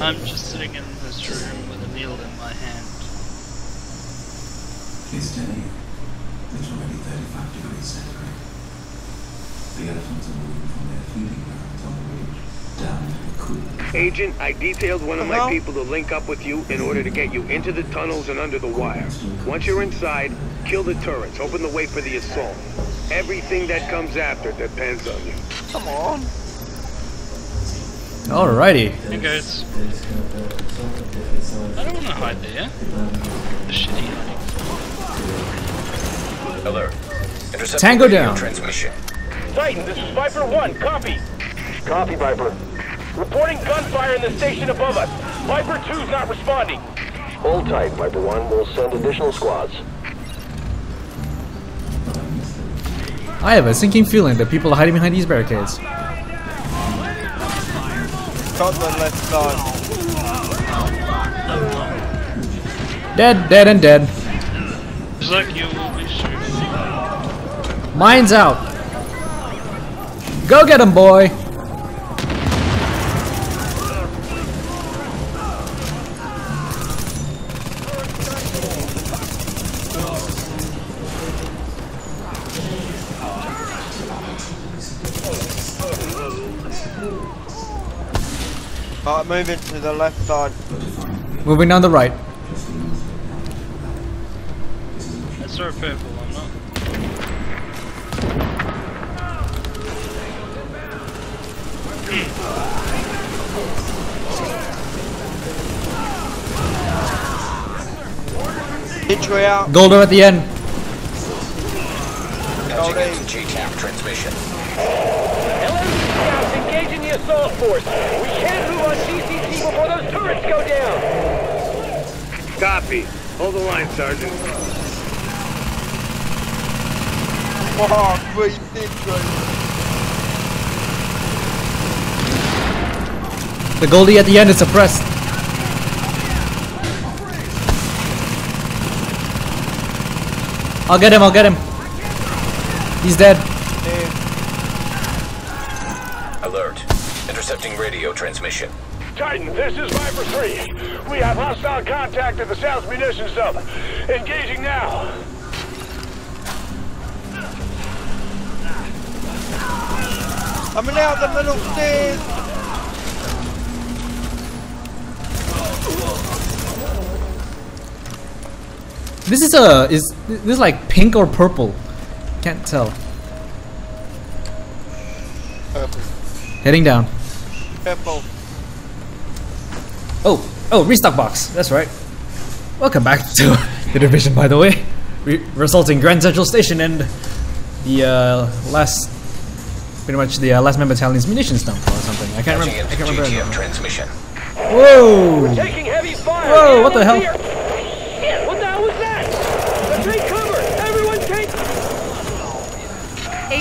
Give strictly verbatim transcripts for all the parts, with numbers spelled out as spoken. I'm just sitting in this room with a meal in my hand. Please tell me it's already thirty-five degrees centigrade. The elephants are moving from their feeding grounds on the ridge down to the cool. Agent, I detailed one of Hello? my people to link up with you in order to get you into the tunnels and under the wire. Once you're inside, kill the turrets, open the way for the assault. Everything that comes after depends on you. Come on. Alrighty. Hey guys. I don't want to hide there. The shitty hiding. Alert. Intercept Tango down. Transmission. Titan, this is Viper one. Copy. Copy, Viper. Reporting gunfire in the station above us. Viper two's not responding. Hold tight, Viper one. We'll send additional squads. I have a sinking feeling that people are hiding behind these barricades. Dead, dead, and dead. Mine's out. Go get him, boy. Alright, moving to the left side. Moving down the right. I saw a purple, I'm not. Entry out. Golder at the end. G T A M transmission. L M B scouts engaging the assault force. Before those turrets go down! Copy. Hold the line, Sergeant. Oh, great thing, the Goldie at the end is suppressed. I'll get him, I'll get him. He's dead. Dead. Alert. Intercepting radio transmission. Titan, this is Viper three. We have hostile contact at the South Munitions Sub. Engaging now. I'm in out the middle stairs. This is a is this is like pink or purple? Can't tell. Purple. Heading down. Purple. Oh, oh, restock box. That's right. Welcome back to The Division, by the way. Re resulting Grand Central Station and the uh, last, pretty much the uh, last man battalion's munitions dump or something. I can't remember. I can't remember. G T M transmission. Whoa! We're taking heavy fire. Whoa! What the hell? Shit! What the hell was that? Take cover! Everyone take.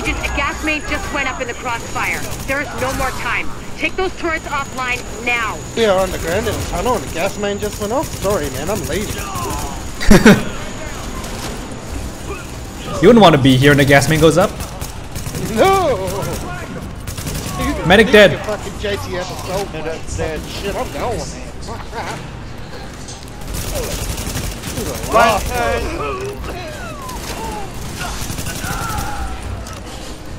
Agent, a gas main just went up in the crossfire. There is no more time. Take those turrets offline now. We are on the ground in the tunnel and the gas main just went off. Sorry, man, I'm leaving. You wouldn't want to be here when the gas main goes up. No! You, Medic you dead. Your fucking J T F assault, that's dead. Shit, I'm going.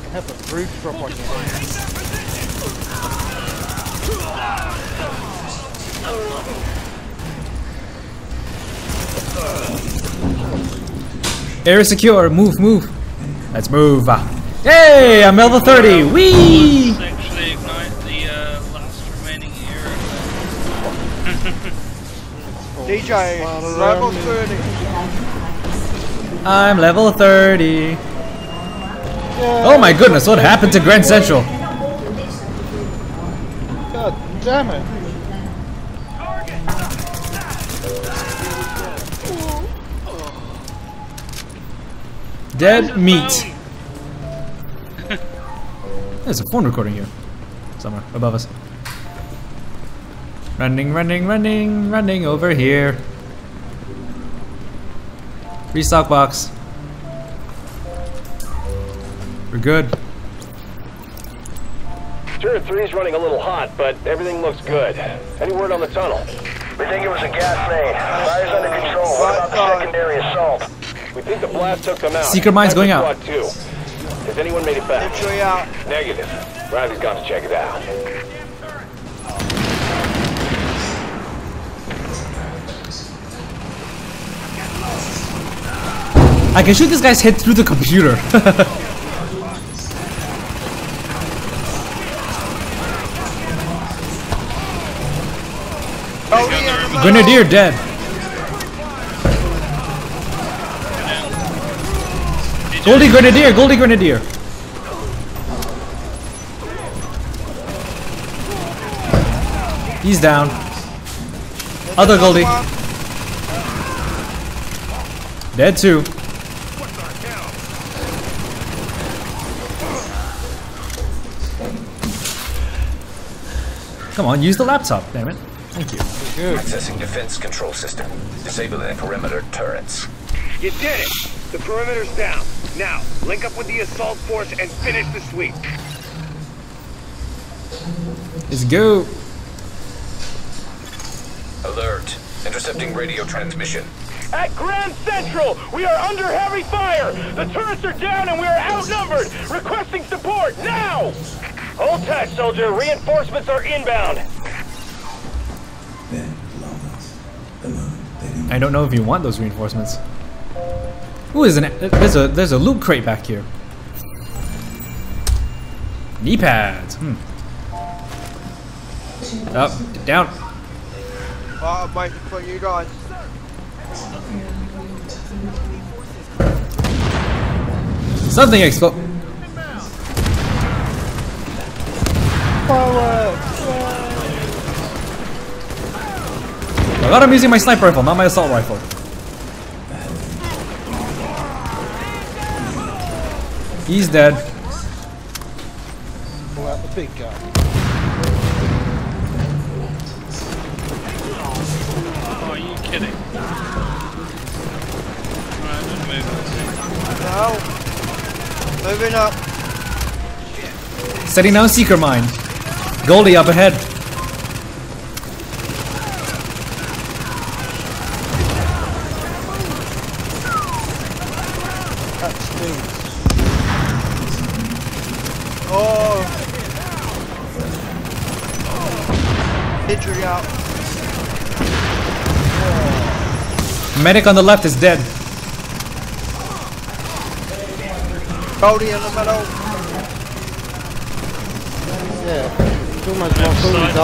I have a roof drop on your hands. Air is secure. Move, move. Let's move. Hey, I'm level thirty. Wee. Let's actually ignite the uh, last remaining air. D J, level thirty. I'm level thirty. Oh my goodness! What happened to Grand Central? God damn it! Dead meat. There's a phone recording here. Somewhere above us. Running, running, running, running over here. Restock box. We're good. Sector three's running a little hot, but everything looks good. Any word on the tunnel? We think it was a gas main. Fire's under control. What about the secondary assault? We think the blast took them out. Secret mine's going out. Two. Has anyone made it back? Entry out. Negative. Riley's got to check it out. I can shoot this guy's head through the computer. Grenadier dead. Goldie Grenadier, Goldie Grenadier. He's down. Other Goldie. Dead too. Come on, use the laptop, damn it. Thank you. Good. Accessing defense control system. Disabling perimeter turrets. You did it! The perimeter's down. Now, link up with the assault force and finish the sweep. Let's go. Alert. Intercepting radio transmission. At Grand Central, we are under heavy fire. The turrets are down and we are outnumbered. Requesting support, now! Hold tight, soldier. Reinforcements are inbound. I don't know if you want those reinforcements. Ooh, there's, an, there's a there's a loot crate back here. Knee pads. Hmm. Up, down. Oh, I'm waiting for you guys. Something exploded. Forward. I thought I'm using my sniper rifle, not my assault rifle. He's dead. Pull out the big gun. Oh, are you kidding? Alright, just move. No. Moving up. Setting down Seeker Mine. Goldie up ahead. Medic on the left is dead. Cody in the middle. Yeah, too much more food is on.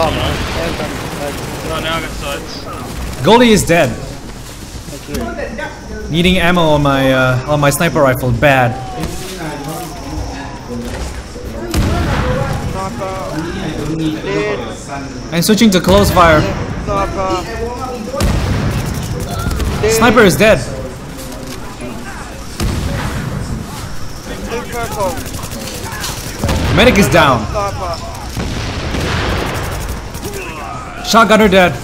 No, now I got sights. Goldie is dead. Thank you. Needing ammo on my uh, on my sniper rifle, bad. I'm switching to close fire. Sniper is dead. Medic is down. Shotgunner dead.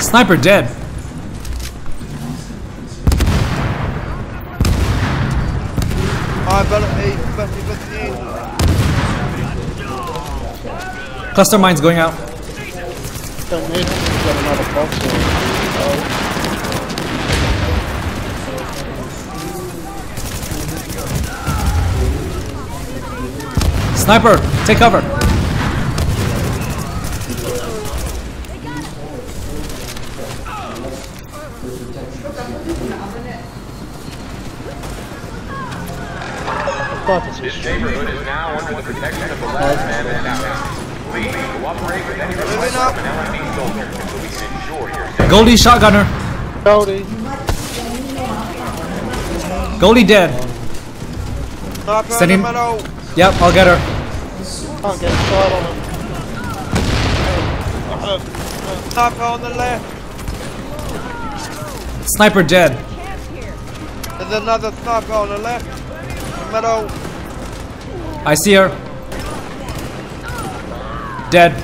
Sniper dead. Cluster mine's going out. Don't need to get another box or, oh. Sniper, take cover. This neighborhood is now under the protection of the last man in out. Please cooperate with any request from an L M B soldier so we can ensure your safety. Goldie shotgunner. Goldie. Goldie dead. Send him. Yep, I'll get her. Can't get a shot on him. Sniper on the left. Sniper dead. There's another sniper on the left. Middle. I see her. Dead. Dead.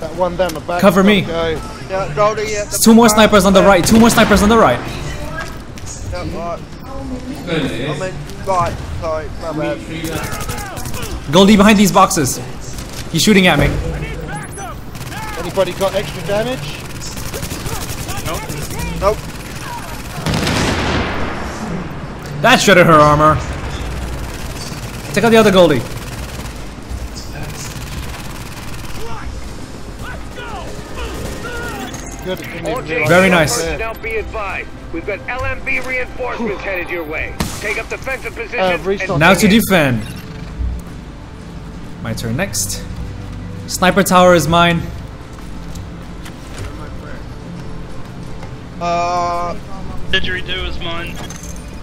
That one down the back. Cover me. Go. Yeah, go to, yeah, two more snipers on the right. Two more snipers on the right. No, right. I meant right. Sorry, my bad. Goldie behind these boxes. He's shooting at me. Anybody got extra damage? Nope. Nope. That shredded her armor. Take out the other Goldie. Very nice. Now be advised, we've got L M B reinforcements headed your way. Take up defensive position. Now to defend. My turn next. Sniper tower is mine. Uh, didgeridoo is mine.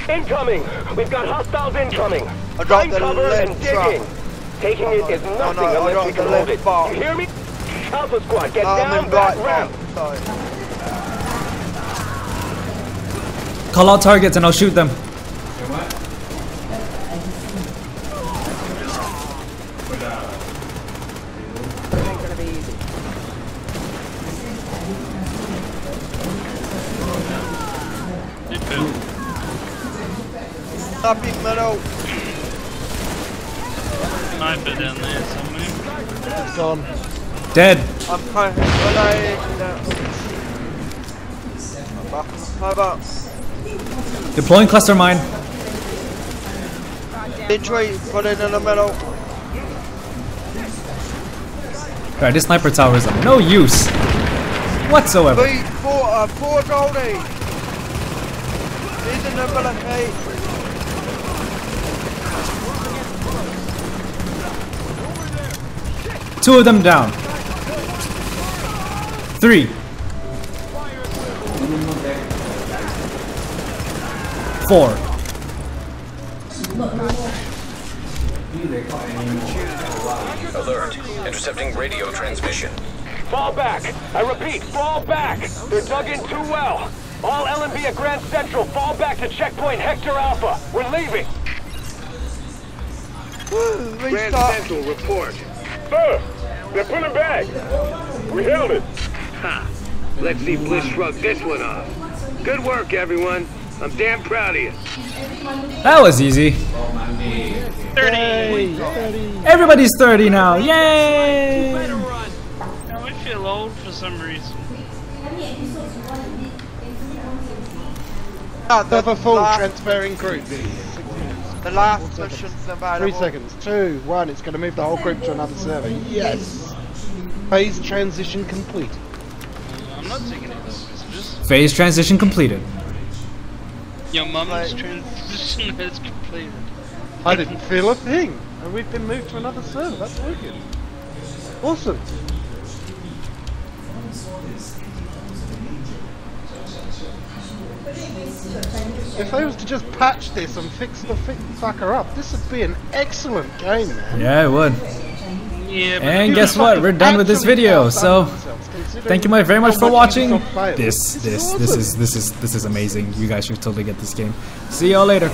Incoming! We've got hostiles incoming! Find cover and digging! Truck. Taking it is nothing oh, no, unless we can hold it. Bar. You hear me? Alpha squad, get um, down that right round! Call out targets and I'll shoot them. Up in middle. Sniper down there somewhere. Gone. Dead. I'm kind of relaying. Deploying cluster mine. Entry, put it in the middle. Alright, this sniper tower is of no use whatsoever. Three, four, uh, four Goldie. He's in the middle of eight. Two of them down. Three. Four. Alert. Intercepting radio transmission. Fall back. I repeat, fall back. They're dug in too well. All L M B at Grand Central, fall back to checkpoint Hector Alpha. We're leaving. Woo, Grand Central, report. Sir, they're pulling back. We held it. Ha. Let's see Bliss shrug this one off. Good work, everyone. I'm damn proud of you. That was easy. thirty. Everybody's thirty now. Yay! Now we feel old for some reason. Another full transferring group. The last mission's available. Three seconds. Two, one. It's going to move the whole group to another server. Yes. Phase transition complete. I'm not taking any of those messages. Phase transition completed. Your mum's transition has completed. I didn't feel a thing, and we've been moved to another server. That's wicked. Awesome. If I was to just patch this and fix the fucker up, this would be an excellent game, man. Yeah, it would. Yeah, and guess what? We're done with this video. So, thank you very much for watching. This, this, this is, this is, this is amazing. You guys should totally get this game. See y'all later.